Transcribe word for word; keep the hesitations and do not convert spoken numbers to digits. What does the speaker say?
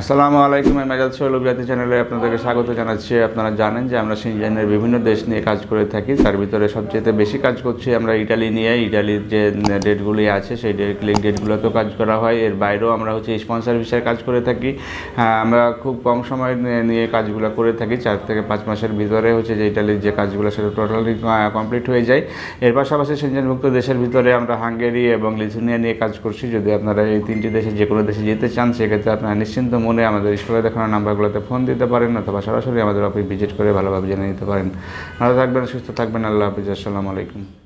আসসালামু আলাইকুম, আমি মেজাজ সোহেল অভিজাতি চ্যানেলে আপনাদেরকে স্বাগত জানাচ্ছি। আপনারা জানেন যে আমরা সিনজানের বিভিন্ন দেশ নিয়ে কাজ করে থাকি, তার ভিতরে সবচেয়ে বেশি কাজ করছি আমরা ইটালি নিয়ে। ইটালির যে ডেটগুলি আছে সেই ডেট ডেটগুলোতেও কাজ করা হয়, এর বাইরেও আমরা হচ্ছে স্পন্সর ভিসায় কাজ করে থাকি। আমরা খুব কম সময় নিয়ে কাজগুলো করে থাকি, চার থেকে পাঁচ মাসের ভিতরে হচ্ছে যে ইটালির যে কাজগুলো সেটা টোটালি কমপ্লিট হয়ে যায়। এর পাশাপাশি সিনজানভুক্ত দেশের ভিতরে আমরা হাঙ্গেরি এবং লিথুনিয়া নিয়ে কাজ করছি। যদি আপনারা এই তিনটি দেশে যে কোনো দেশে যেতে চান সেক্ষেত্রে আপনারা নিশ্চিন্ত মনে আমাদের স্কুলে দেখানো নাম্বারগুলোতে ফোন দিতে পারেন, অথবা সরাসরি আমাদের অফিস ভিজিট করে ভালোভাবে জেনে নিতে পারেন। ভালো থাকবেন, সুস্থ থাকবেন। আল্লাহ হাফিজ। আসসালামু আলাইকুম।